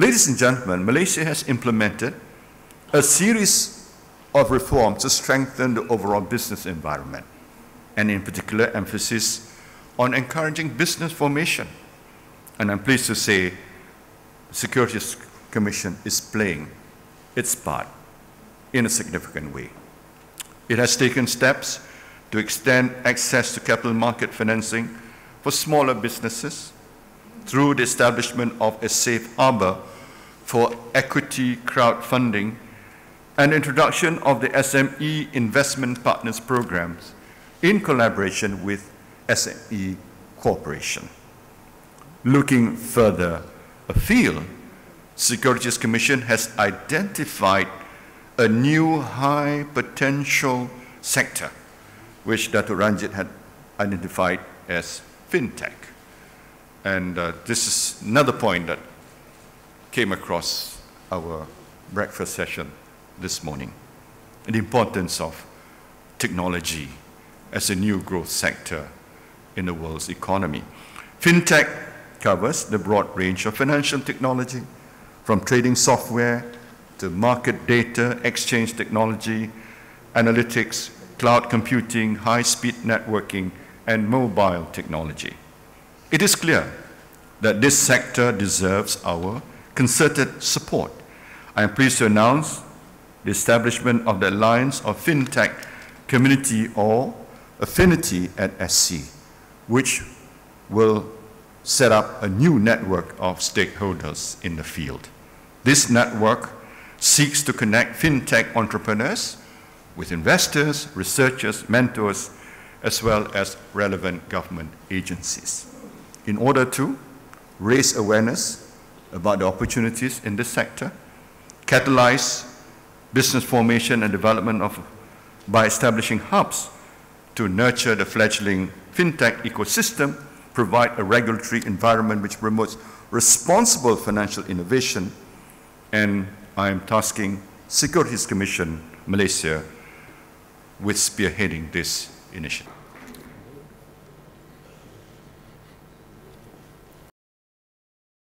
Ladies and gentlemen, Malaysia has implemented a series of reforms to strengthen the overall business environment, and in particular emphasis on encouraging business formation. And I'm pleased to say the Securities Commission is playing its part in a significant way. It has taken steps to extend access to capital market financing for smaller businesses through the establishment of a safe harbor for equity crowdfunding and introduction of the SME Investment Partners programs in collaboration with SME Corporation. Looking further afield, Securities Commission has identified a new high potential sector, which Dato Ranjit had identified as FinTech. And this is another point that came across our breakfast session this morning, the importance of technology as a new growth sector in the world's economy. FinTech covers the broad range of financial technology, from trading software to market data, exchange technology, analytics, cloud computing, high-speed networking, and mobile technology. It is clear that this sector deserves our concerted support. I am pleased to announce the establishment of the Alliance of FinTech Community, or Affinity, at SC, which will set up a new network of stakeholders in the field. This network seeks to connect FinTech entrepreneurs with investors, researchers, mentors, as well as relevant government agencies, in order to raise awareness about the opportunities in this sector, catalyze business formation and development by establishing hubs to nurture the fledgling FinTech ecosystem, provide a regulatory environment which promotes responsible financial innovation, and I am tasking Securities Commission Malaysia with spearheading this initiative.